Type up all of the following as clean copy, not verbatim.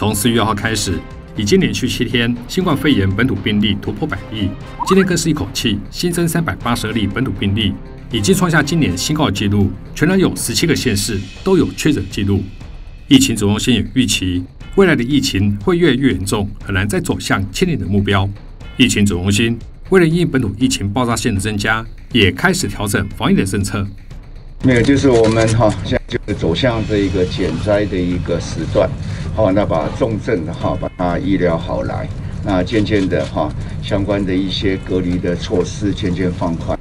从4月2号开始，已经连续7天新冠肺炎本土病例突破100例，今天更是一口气新增382例本土病例，已经创下今年新高纪录。全台有17个县市都有确诊记录。疫情指挥中心也预期，未来的疫情会越来越严重，很难再走向清零的目标。疫情指挥中心为了因应本土疫情爆炸性的增加，也开始调整防疫的政策。 没有，就是我们现在就走向这一个减灾的一个时段，那把重症的把它医疗好来，那渐渐的相关的一些隔离的措施渐渐放宽。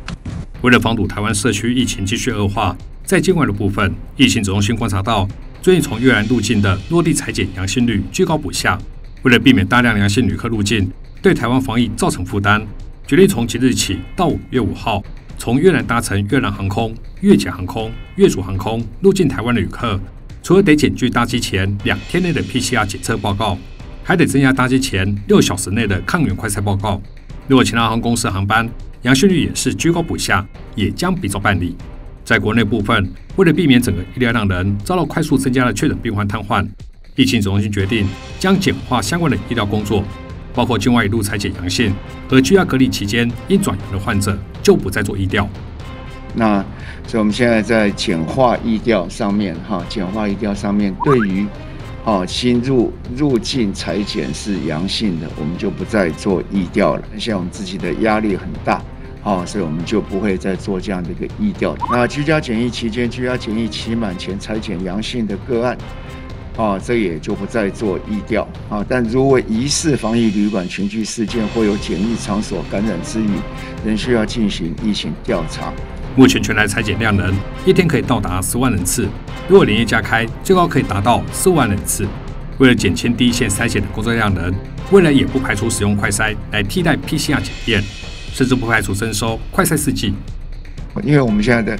为了防堵台湾社区疫情继续恶化，在境外的部分，疫情指挥中心观察到，最近从越南入境的落地裁剪阳性率居高不下。为了避免大量阳性旅客入境对台湾防疫造成负担，决定从即日起到5月5号。 从越南搭乘越南航空、越捷航空、越竹航空入境台湾的旅客，除了得检具搭机前2天内的 PCR 检测报告，还得增加搭机前6小时内的抗原快筛报告。如果其他航空公司航班阳性率也是居高不下，也将比照办理。在国内部分，为了避免整个医疗让人遭到快速增加的确诊病患瘫痪，疫情指挥中心决定将简化相关的医疗工作。 包括境外一路裁剪阳性和居家隔离期间因转阳的患者，就不再做疫调。那所以我们现在在简化疫调上面，对于新入境裁剪是阳性的，我们就不再做疫调了。现在我们自己的压力很大，所以我们就不会再做这样的一个疫调。那居家检疫期间，居家检疫期满前裁剪阳性的个案。 这也就不再做疫调但如果疑似防疫旅馆群聚事件或有检疫场所感染之余，仍需要进行疫情调查。目前全台裁剪量能一天可以到达10万人次，如果连夜加开，最高可以达到15万人次。为了减轻第一线筛检的工作量能，未来也不排除使用快筛来替代 PCR 检验，甚至不排除征收快筛试剂。因为我们现在的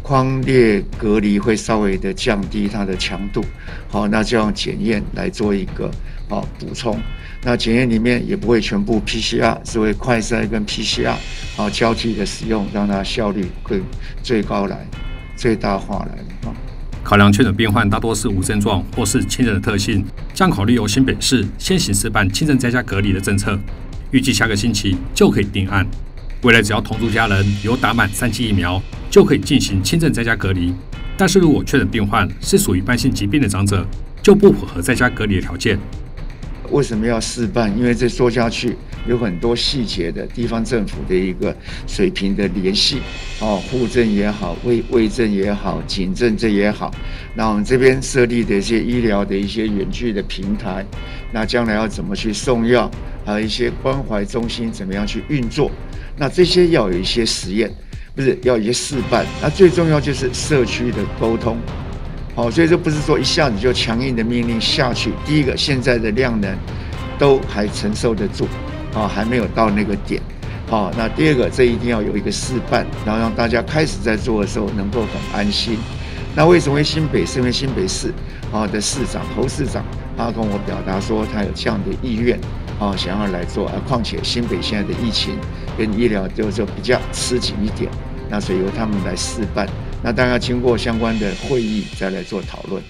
匡列隔离会稍微的降低它的强度，那就用检验来做一个补充。那检验里面也不会全部 PCR， 只会快筛跟 PCR 交替的使用，让它效率更最大化来。考量确诊病患大多是无症状或是轻症的特性，将考虑由新北市先行示范轻症在家隔离的政策，预计下个星期就可以定案。 未来只要同住家人有打满3剂疫苗，就可以进行轻症在家隔离。但是如果确诊病患是属于慢性疾病的长者，就不符合在家隔离的条件。为什么要示范？因为这说下去有很多细节的地方政府的一个水平的联系，户政也好，卫政也好，警政这也好。那我们这边设立的一些医疗的一些远距的平台，那将来要怎么去送药，还有一些关怀中心怎么样去运作？ 那这些要有一些实验，要有一些示范。那最重要就是社区的沟通，所以这不是说一下你就强硬的命令下去。第一个，现在的量能都还承受得住，还没有到那个点，那第二个，这一定要有一个示范，然后让大家开始在做的时候能够很安心。那为什么新北市？因为新北市的市长侯市长，他跟我表达说，他有这样的意愿。 想要来做，况且新北现在的疫情跟医疗就比较吃紧一点，那所以由他们来示范，那当然要经过相关的会议再来做讨论。